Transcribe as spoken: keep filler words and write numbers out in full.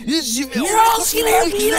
You're all skinny.